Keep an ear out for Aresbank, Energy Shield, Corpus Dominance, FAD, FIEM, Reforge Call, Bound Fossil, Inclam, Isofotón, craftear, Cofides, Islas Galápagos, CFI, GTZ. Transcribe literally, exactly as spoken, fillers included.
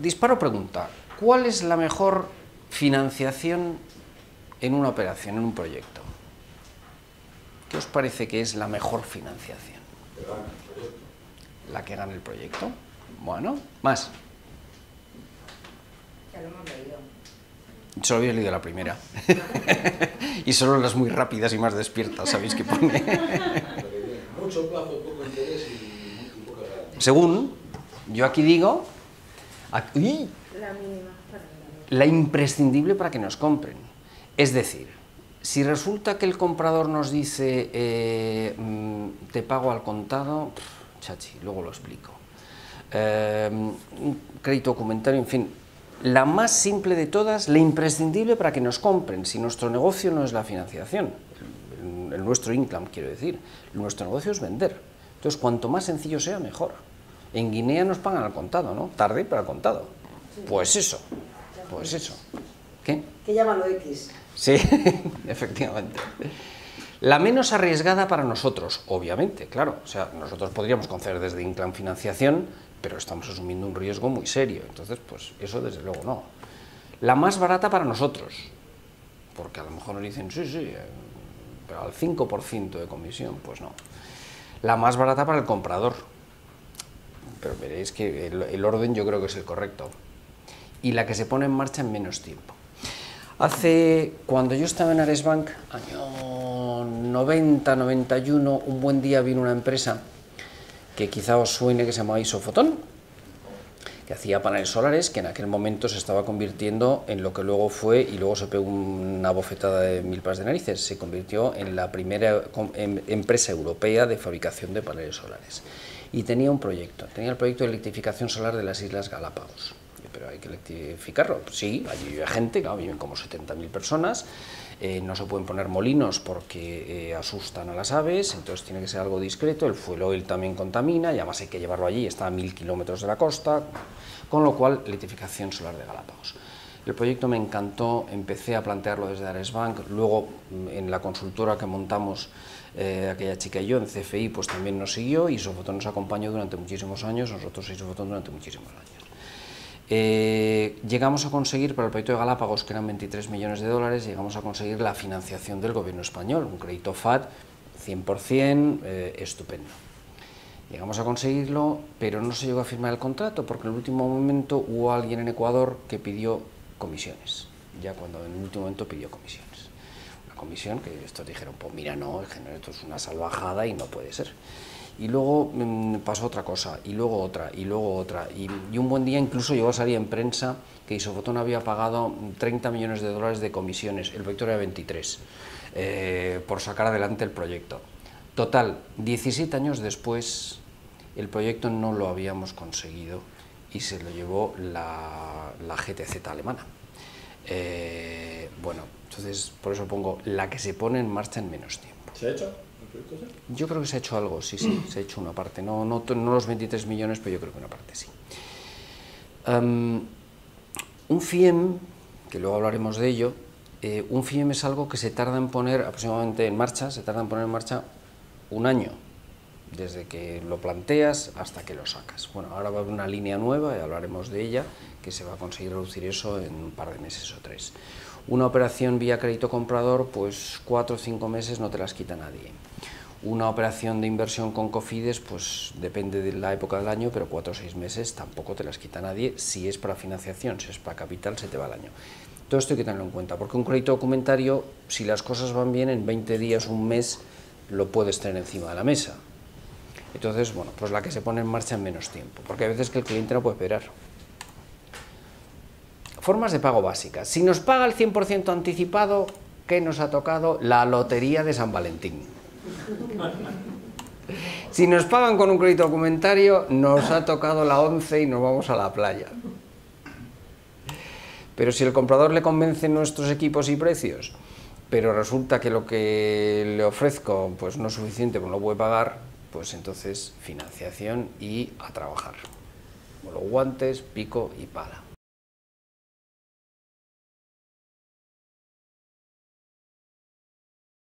disparo pregunta, ¿cuál es la mejor financiación en una operación, en un proyecto? ¿Qué os parece que es la mejor financiación? La que gana el proyecto. Bueno, más. Ya lo hemos leído. Solo habéis leído la primera. Y solo las muy rápidas y más despiertas, ¿sabéis qué pone? Mucho plazo, poco interés y poca garantía. Según, yo aquí digo... Aquí, la mínima. La imprescindible para que nos compren. Es decir, si resulta que el comprador nos dice eh, te pago al contado, chachi, luego lo explico. Eh, un crédito documentario, en fin, la más simple de todas, la imprescindible para que nos compren, si nuestro negocio no es la financiación, el nuestro Inclam, quiero decir, nuestro negocio es vender. Entonces, cuanto más sencillo sea, mejor. En Guinea nos pagan al contado, ¿no? Tarde, pero al contado. Pues eso, pues eso. ¿Qué? Que llámalo X. Sí, efectivamente. La menos arriesgada para nosotros, obviamente, claro. O sea, nosotros podríamos conceder desde Inclam financiación, pero estamos asumiendo un riesgo muy serio. Entonces, pues eso desde luego no. La más barata para nosotros, porque a lo mejor nos dicen, sí, sí, pero al cinco por ciento de comisión, pues no. La más barata para el comprador, pero veréis que el, el orden yo creo que es el correcto. Y la que se pone en marcha en menos tiempo. Hace, cuando yo estaba en Aresbank, año noventa, noventa y uno, un buen día vino una empresa que quizá os suene, que se llamaba Isofotón, que hacía paneles solares, que en aquel momento se estaba convirtiendo en lo que luego fue, y luego se pegó una bofetada de mil pares de narices, se convirtió en la primera empresa europea de fabricación de paneles solares. Y tenía un proyecto, tenía el proyecto de electrificación solar de las Islas Galápagos. Pero hay que electrificarlo. Sí, allí vive gente, claro, viven como setenta mil personas, eh, no se pueden poner molinos porque eh, asustan a las aves, entonces tiene que ser algo discreto, el fuel oil también contamina, y además hay que llevarlo allí, está a mil kilómetros de la costa, con lo cual, electrificación solar de Galápagos. El proyecto me encantó, empecé a plantearlo desde Aresbank, luego en la consultora que montamos eh, aquella chica y yo, en C F I, pues también nos siguió, y Isofotón nos acompañó durante muchísimos años, nosotros Isofotón durante muchísimos años. Eh, llegamos a conseguir para el proyecto de Galápagos, que eran veintitrés millones de dólares, llegamos a conseguir la financiación del gobierno español, un crédito F A D cien por cien, eh, estupendo. Llegamos a conseguirlo, pero no se llegó a firmar el contrato porque en el último momento hubo alguien en Ecuador que pidió comisiones, ya cuando en el último momento pidió comisiones. Una comisión que estos dijeron, pues mira, no, esto es una salvajada y no puede ser. Y luego mmm, pasó otra cosa, y luego otra, y luego otra, y, y un buen día incluso llegó a salir en prensa que Isofotón había pagado treinta millones de dólares de comisiones, el proyecto era veintitrés, eh, por sacar adelante el proyecto. Total, diecisiete años después, el proyecto no lo habíamos conseguido y se lo llevó la, la G T Z alemana. Eh, bueno, entonces por eso pongo la que se pone en marcha en menos tiempo. ¿Se ha hecho? Yo creo que se ha hecho algo, sí, sí, se ha hecho una parte, no, no, no los veintitrés millones, pero yo creo que una parte sí. Um, un FIEM, que luego hablaremos de ello, eh, un FIEM es algo que se tarda en poner aproximadamente en marcha, se tarda en poner en marcha un año, desde que lo planteas hasta que lo sacas. Bueno, ahora va a haber una línea nueva, y hablaremos de ella, que se va a conseguir reducir eso en un par de meses o tres. Una operación vía crédito comprador, pues cuatro o cinco meses no te las quita nadie. Una operación de inversión con Cofides, pues depende de la época del año, pero cuatro o seis meses tampoco te las quita nadie, si es para financiación, si es para capital, se te va el año. Todo esto hay que tenerlo en cuenta, porque un crédito documentario, si las cosas van bien, en veinte días, un mes, lo puedes tener encima de la mesa. Entonces, bueno, pues la que se pone en marcha en menos tiempo, porque hay veces que el cliente no puede esperar. Formas de pago básicas. Si nos paga el cien por ciento anticipado, ¿qué nos ha tocado? La lotería de San Valentín. Si nos pagan con un crédito documentario, nos ha tocado la once y nos vamos a la playa. Pero si el comprador le convence nuestros equipos y precios, pero resulta que lo que le ofrezco pues no es suficiente, pues no puede pagar, pues entonces financiación y a trabajar. Con los guantes, pico y pala.